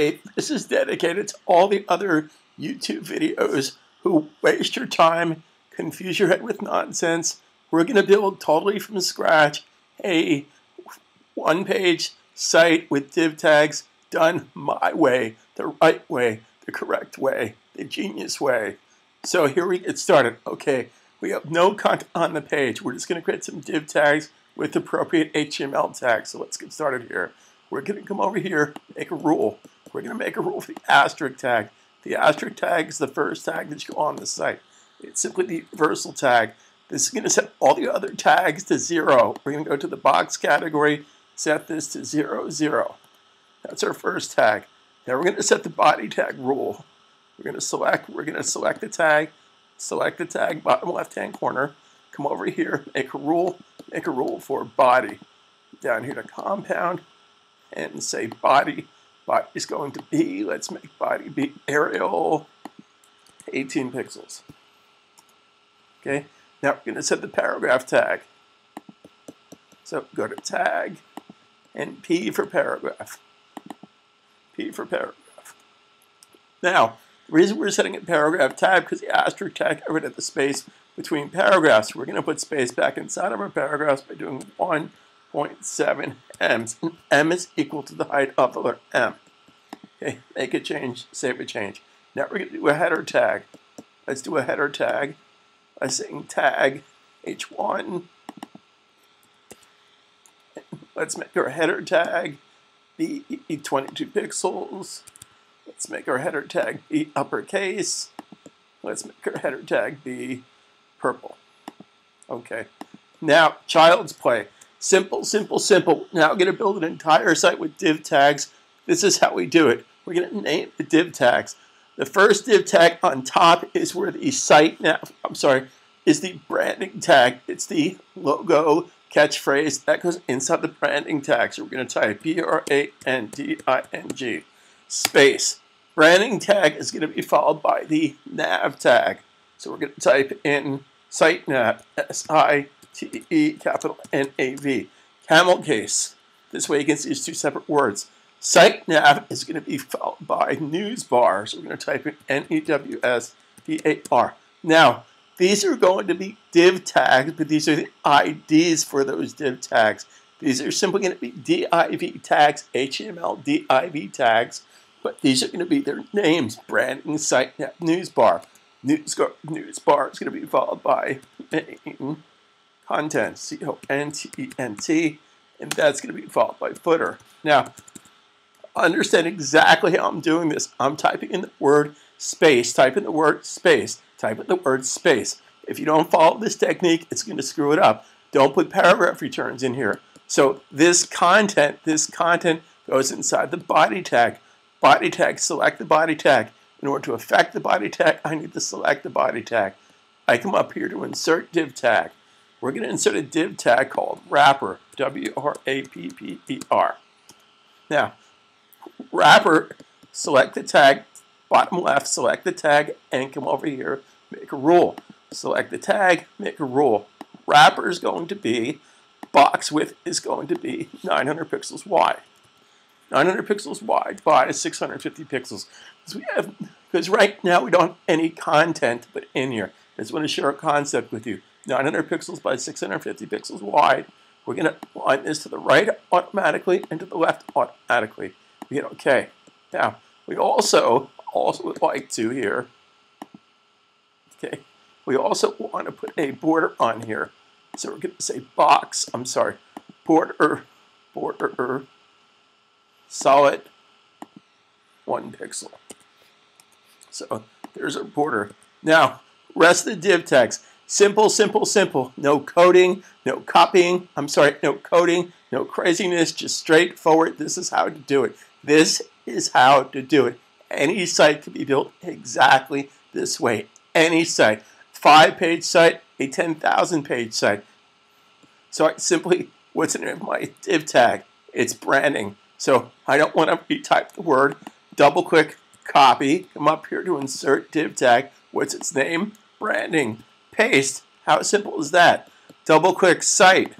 way, this is dedicated to all the other YouTube videos who waste your time, confuse your head with nonsense. We're going to build totally from scratch a one-page site with div tags done my way, the right way, the correct way, the genius way. So here we get started. Okay, we have no content on the page. We're just going to create some div tags with appropriate HTML tags. So let's get started here. We're going to come over here, make a rule. We're going to make a rule for the asterisk tag. The asterisk tag is the first tag that you go on the site. It's simply the universal tag. This is going to set all the other tags to 0. We're going to go to the box category, set this to 0, 0. That's our first tag. Now we're going to set the body tag rule. We're going to select the tag, bottom left-hand corner, come over here, make a rule for body. Down here to compound and say body. Body is going to be, let's make body be Arial 18 pixels. Okay, now we're going to set the paragraph tag. So go to tag and P for paragraph. P for paragraph. Now, the reason we're setting a paragraph tag because the asterisk tag got rid of the space between paragraphs. We're going to put space back inside of our paragraphs by doing 1.7 m's. And m is equal to the height of the letter m. Okay, make a change, save a change. Now we're going to do a header tag. Let's do a header tag by saying tag h1. Let's make our header tag be 22 pixels. Let's make our header tag be uppercase. Let's make our header tag be purple. Okay. Now, child's play. Simple, simple, simple. Now we're going to build an entire site with div tags. This is how we do it. We're going to name the div tags. The first div tag on top is where the site now, I'm sorry, is the branding tag. It's the logo catchphrase that goes inside the branding tag. So we're going to type branding space. Branding tag is going to be followed by the nav tag. So we're going to type in site nav, S-I-T-E, capital N-A-V. Camel case. This way you can see it's two separate words. Site nav is going to be followed by news bar. So we're going to type in N-E-W-S-B-A-R. Now, these are going to be div tags, but these are the IDs for those div tags. These are simply going to be div tags, HTML div tags, but these are going to be their names, branding, site, news bar. News bar is going to be followed by main content, C-O-N-T-E-N-T, and that's going to be followed by footer. Now, understand exactly how I'm doing this. I'm typing in the word space, type in the word space. Type in the word space. If you don't follow this technique, it's going to screw it up. Don't put paragraph returns in here. So this content goes inside the body tag. Body tag, select the body tag. In order to affect the body tag, I need to select the body tag. I come up here to insert div tag. We're going to insert a div tag called wrapper, W-R-A-P-P-E-R. Now, wrapper, select the tag, bottom left, select the tag, and come over here, make a rule. Select the tag, make a rule. Wrapper is going to be, box width is going to be 900 pixels wide. 900 pixels wide by 650 pixels. Because right now we don't have any content but in here. I just want to share a concept with you. 900 pixels by 650 pixels wide. We're going to align this to the right automatically and to the left automatically. We hit OK. Now, we also would like to here, okay, we also want to put a border on here. So we're going to say box, I'm sorry, border, solid 1 pixel. So there's our border. Now, rest of the div tags. Simple, simple, simple. No coding, no copying, I'm sorry, no coding, no craziness, just straightforward. This is how to do it. This is how to do it. Any site can be built exactly this way. Any site. 5-page site, a 10,000-page site. So I simply, what's in my div tag? It's branding. So I don't want to retype the word. Double-click, copy. Come up here to insert div tag. What's its name? Branding. Paste. How simple is that? Double-click site.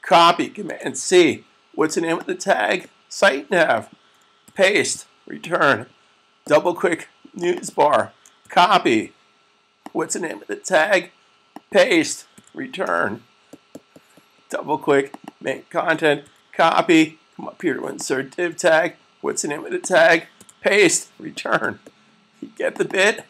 Copy. Command C. What's the name of the tag? Site nav. Paste. return, double click news bar, copy, what's the name of the tag, paste, return, double click, make content, copy, come up here to insert div tag, what's the name of the tag, paste, return. You get the bit,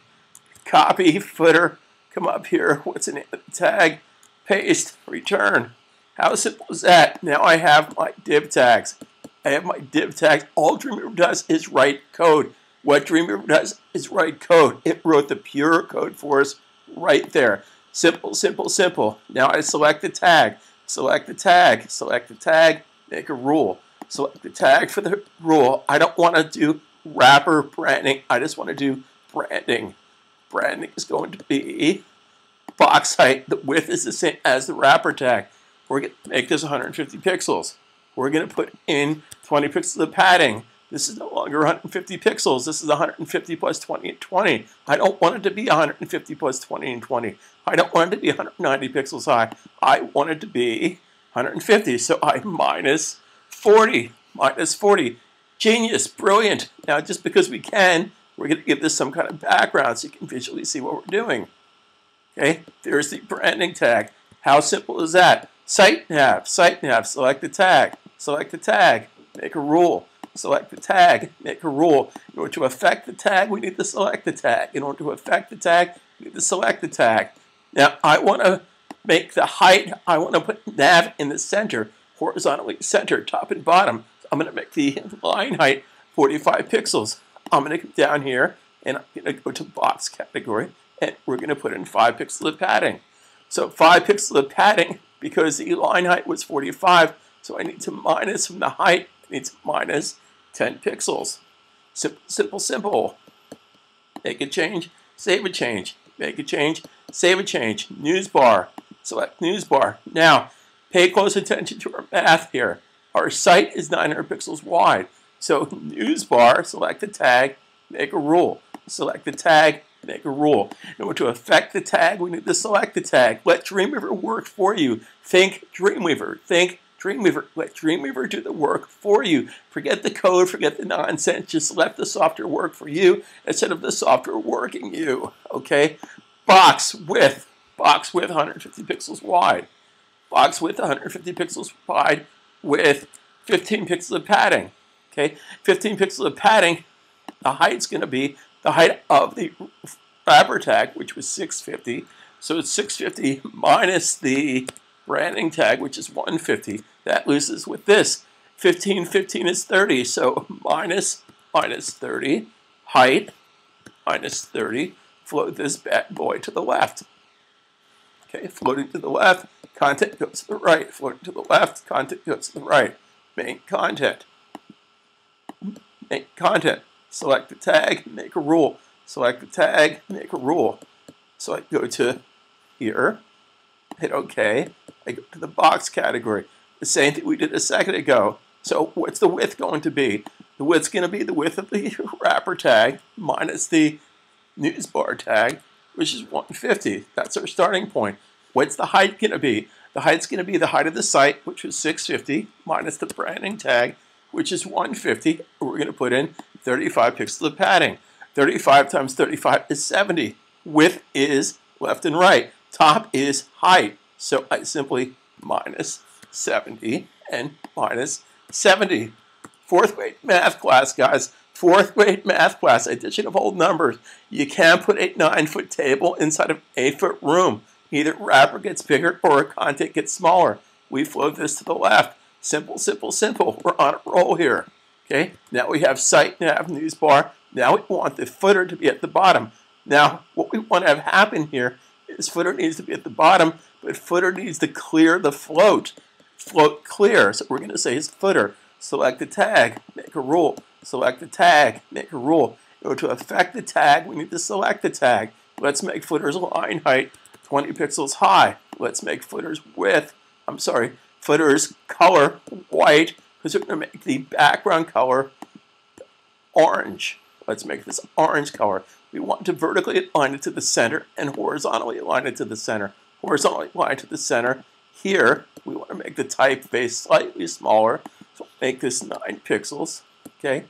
copy, footer, come up here, what's the name of the tag, paste, return. How simple is that? Now I have my div tags. I have my div tags. All Dreamweaver does is write code. What Dreamweaver does is write code. It wrote the pure code for us right there. Simple, simple, simple. Now I select the tag. Select the tag. Select the tag. Make a rule. Select the tag for the rule. I don't want to do wrapper branding. I just want to do branding. Branding is going to be box height. The width is the same as the wrapper tag. We're going to make this 150 pixels. We're going to put in 20 pixels of padding. This is no longer 150 pixels. This is 150 plus 20 and 20. I don't want it to be 150 plus 20 and 20. I don't want it to be 190 pixels high. I want it to be 150. So I minus 40. Minus 40. Genius. Brilliant. Now, just because we can, we're going to give this some kind of background so you can visually see what we're doing. Okay. There's the branding tag. How simple is that? Site nav. Site nav. Select the tag. Select the tag. Make a rule. Select the tag, make a rule. In order to affect the tag, we need to select the tag. In order to affect the tag, we need to select the tag. Now, I want to make the height, I want to put nav in the center, horizontally center, top and bottom. So I'm going to make the line height 45 pixels. I'm going to come down here, and I'm going to go to box category, and we're going to put in 5 pixels of padding. So 5 pixels of padding, because the line height was 45, so I need to minus from the height, I need to minus 10 pixels. Simple, simple, simple. Make a change, save a change. Make a change, save a change. News bar. Select news bar. Now, pay close attention to our math here. Our site is 900 pixels wide. So news bar, select the tag, make a rule. Select the tag, make a rule. In order to affect the tag, we need to select the tag. Let Dreamweaver work for you. Think Dreamweaver. Think Dreamweaver. Let Dreamweaver do the work for you. Forget the code, forget the nonsense, just let the software work for you instead of the software working you, okay? Box width 150 pixels wide. Box width 150 pixels wide with 15 pixels of padding, okay? 15 pixels of padding, the height's gonna be the height of the wrapper tag, which was 650, so it's 650 minus the branding tag, which is 150, that loses with this. 15, 15 is 30, so minus 30, height, minus 30, float this bad boy to the left. Okay, floating to the left, content goes to the right, floating to the left, content goes to the right. Make content. Make content. Select the tag, make a rule. Select the tag, make a rule. So I go to here, hit OK. I go to the box category. The same thing we did a second ago. So what's the width going to be? The width's going to be the width of the wrapper tag minus the news bar tag, which is 150. That's our starting point. What's the height going to be? The height's going to be the height of the site, which was 650, minus the branding tag, which is 150. We're going to put in 35 pixels of padding. 35 times 35 is 70. Width is left and right. Top is height, so I simply minus 70 and minus 70. Fourth grade math class, guys. Fourth grade math class, addition of whole numbers. You can't put a 9-foot table inside of an 8-foot room. Either wrapper gets bigger or content gets smaller. We float this to the left. Simple, simple, simple. We're on a roll here. Okay. Now we have site nav, news bar. Now we want the footer to be at the bottom. Now what we want to have happen here. This footer needs to be at the bottom, but footer needs to clear the float. Float clear, so we're going to say it's footer. Select the tag, make a rule. Select the tag, make a rule. In order to affect the tag, we need to select the tag. Let's make footer's line height 20 pixels high. Let's make footer's width, I'm sorry, footer's color white, because we're going to make the background color orange. Let's make this orange color. We want to vertically align it to the center and horizontally align it to the center. Horizontally align to the center. Here, we want to make the typeface slightly smaller. So make this 9 pixels. Okay.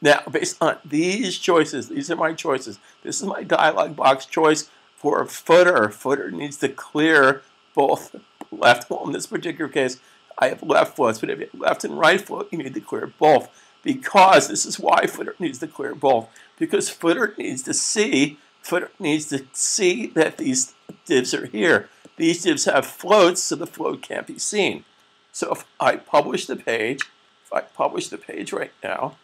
Now, based on these choices, these are my choices. This is my dialog box choice for a footer. A footer needs to clear both left, well, in this particular case, I have left floats, but if you have left and right float, you need to clear both. Because this is why footer needs to clear both. Because footer needs to see that these divs are here. These divs have floats, so the float can't be seen. So if I publish the page, right now,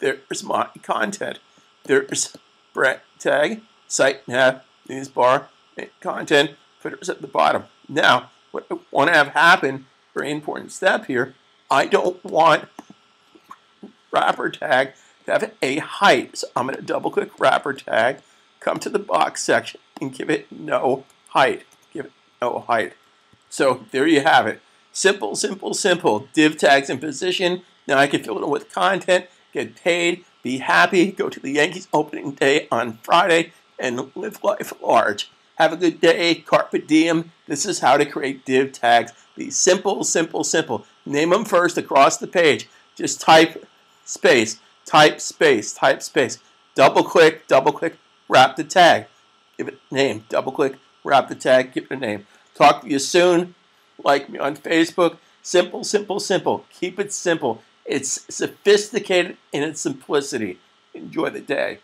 there's my content. There's brand tag, site nav, news bar, and content. Footer's at the bottom. Now, what I want to have happen, very important step here, I don't want wrapper tag to have a height. So I'm going to double click wrapper tag, come to the box section, and give it no height. Give it no height. So there you have it. Simple, simple, simple. Div tags in position. Now I can fill it with content, get paid, be happy, go to the Yankees opening day on Friday, and live life large. Have a good day, carpe diem. This is how to create div tags. Be simple, simple, simple. Name them first across the page. Just type space, type space, type space. Double click, wrap the tag. Give it a name. Double click, wrap the tag, give it a name. Talk to you soon. Like me on Facebook. Simple, simple, simple. Keep it simple. It's sophisticated in its simplicity. Enjoy the day.